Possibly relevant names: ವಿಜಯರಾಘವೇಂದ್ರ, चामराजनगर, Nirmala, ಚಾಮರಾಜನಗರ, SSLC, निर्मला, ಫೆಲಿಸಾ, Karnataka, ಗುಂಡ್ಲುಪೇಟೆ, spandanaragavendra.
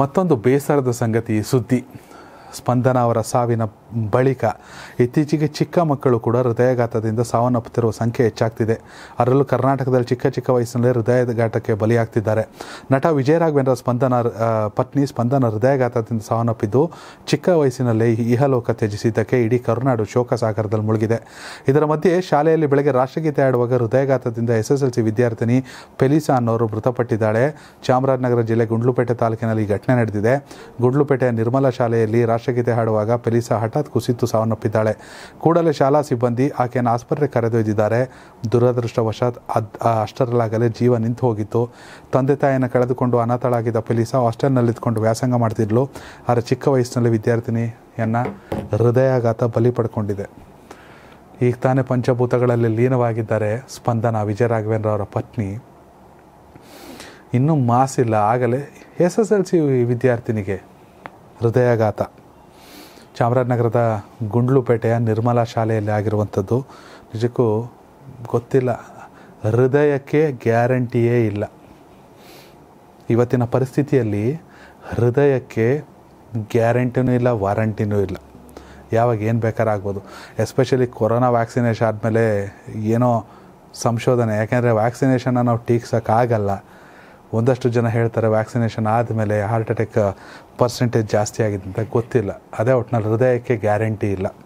ಮತ್ತೊಂದು ಬೇಸರದ ಸಂಗತಿ ಸುದ್ದಿ. ಸ್ಪಂದನ ಅವರ ಸಾವಿನ ಬಳಿಕ ಇತ್ತೀಚೆಗೆ ಚಿಕ್ಕ ಮಕ್ಕಳು ಕೂಡ ಹೃದಯಾಘಾತದಿಂದ ಸಾವನ್ನಪ್ಪುತ್ತಿರುವ ಸಂಖ್ಯೆ ಹೆಚ್ಚಾಗ್ತಿದೆ. ಅದರಲ್ಲೂ ಕರ್ನಾಟಕದಲ್ಲಿ ಚಿಕ್ಕ ಚಿಕ್ಕ ವಯಸ್ಸಿನಲ್ಲಿ ಹೃದಯಾಘಾತಕ್ಕೆ ಬಲಿಯಾಗ್ತಿದ್ದಾರೆ. ನಟ ವಿಜಯರಾಘವೇಂದ್ರ ಸ್ಪಂದನ ಪತ್ನಿ ಸ್ಪಂದನ ಹೃದಯಾಘಾತದಿಂದ ಸಾವನ್ನಪ್ಪಿದ್ದು ಚಿಕ್ಕ ವಯಸ್ಸಿನಲ್ಲೇ ಇಹಲೋಕ ತ್ಯಜಿಸಿದ್ದಕ್ಕೆ ಇಡೀ ಕರುನಾಡು ಶೋಕ ಸಾಗರದಲ್ಲಿ ಮುಳುಗಿದೆ. ಇದರ ಮಧ್ಯೆ ಶಾಲೆಯಲ್ಲಿ ಬೆಳಗ್ಗೆ ರಾಷ್ಟ್ರಗೀತೆ ಆಡುವಾಗ ಹೃದಯಾಘಾತದಿಂದ SSLC ವಿದ್ಯಾರ್ಥಿನಿ ಫೆಲಿಸಾ ಅನ್ನೋರು ಮೃತಪಟ್ಟಿದ್ದಾಳೆ. ಚಾಮರಾಜನಗರ ಜಿಲ್ಲೆ ಗುಂಡಲೂಪೇಟೆ ತಾಲೂಕಿನಲ್ಲಿ ಈ ಘಟನೆ ನಡೆದಿದೆ. ಗುಂಡಲೂಪೇಟೆಯ ನಿರ್ಮಲಾ ಶಾಲೆಯಲ್ಲಿ ರಾಷ್ಟ್ರಗೀತೆ ಹಾಡುವಾಗ ಫೆಲಿಸಾ ಹಠಾತ್ ಕುಸಿತು ಸಾವನ್ನಪ್ಪಿದ್ದಾಳೆ. ಕೂಡಲೇ ಶಾಲಾ ಸಿಬ್ಬಂದಿ ಆಕೆಯನ್ನು ಆಸ್ಪತ್ರೆಗೆ ಕರೆದೊಯ್ದಿದ್ದಾರೆ. ದುರದೃಷ್ಟವಶಾತ್ ಅಷ್ಟರಲ್ಲಾಗಲೇ ಜೀವ ನಿಂತು ಹೋಗಿತ್ತು. ತಂದೆ ತಾಯಿಯನ್ನು ಕಳೆದುಕೊಂಡು ಅನಾಥಳಾಗಿದ್ದ ಫೆಲಿಸಾ ಹಾಸ್ಟೆಲ್ನಲ್ಲಿದ್ದುಕೊಂಡು ವ್ಯಾಸಂಗ ಮಾಡ್ತಿದ್ಲು. ಆದರೆ ಚಿಕ್ಕ ವಯಸ್ಸಿನಲ್ಲಿ ವಿದ್ಯಾರ್ಥಿನಿಯನ್ನು ಹೃದಯಾಘಾತ ಬಲಿ ಪಡ್ಕೊಂಡಿದೆ. ಈಗ ತಾನೇ ಪಂಚಭೂತಗಳಲ್ಲಿ ಲೀನವಾಗಿದ್ದಾರೆ ಸ್ಪಂದನ, ವಿಜಯರಾಘವೇಂದ್ರ ಅವರ ಪತ್ನಿ. ಇನ್ನೂ ಮಾಸಿಲ್ಲ, ಆಗಲೇ SSLC ವಿದ್ಯಾರ್ಥಿನಿಗೆ ಹೃದಯಾಘಾತ. ಚಾಮರಾಜನಗರದ ಗುಂಡ್ಲುಪೇಟೆಯ ನಿರ್ಮಲಾ ಶಾಲೆಯಲ್ಲಿ ಆಗಿರುವಂಥದ್ದು ನಿಜಕ್ಕೂ ಗೊತ್ತಿಲ್ಲ, ಹೃದಯಕ್ಕೆ ಗ್ಯಾರಂಟಿಯೇ ಇಲ್ಲ. ಇವತ್ತಿನ ಪರಿಸ್ಥಿತಿಯಲ್ಲಿ ಹೃದಯಕ್ಕೆ ಗ್ಯಾರಂಟಿನೂ ಇಲ್ಲ, ವಾರಂಟಿನೂ ಇಲ್ಲ. ಯಾವಾಗ ಏನು ಬೇಕಾರಾಗ್ಬೋದು. ಎಸ್ಪೆಷಲಿ ಕೊರೋನಾ ವ್ಯಾಕ್ಸಿನೇಷನ್ ಆದಮೇಲೆ ಏನೋ ಸಂಶೋಧನೆ, ಯಾಕೆಂದರೆ ವ್ಯಾಕ್ಸಿನೇಷನ್ನ ನಾವು ಟೀಕ್ಸೋಕ್ಕಾಗಲ್ಲ. ಒಂದಷ್ಟು ಜನ ಹೇಳ್ತಾರೆ ವ್ಯಾಕ್ಸಿನೇಷನ್ ಆದಮೇಲೆ ಹಾರ್ಟ್ ಅಟ್ಯಾಕ್ ಪರ್ಸೆಂಟೇಜ್ ಜಾಸ್ತಿ ಆಗಿದೆ ಅಂತ, ಗೊತ್ತಿಲ್ಲ. ಅದೇ ಒಟ್ಟಿನಲ್ಲಿ ಹೃದಯಕ್ಕೆ ಗ್ಯಾರಂಟಿ ಇಲ್ಲ.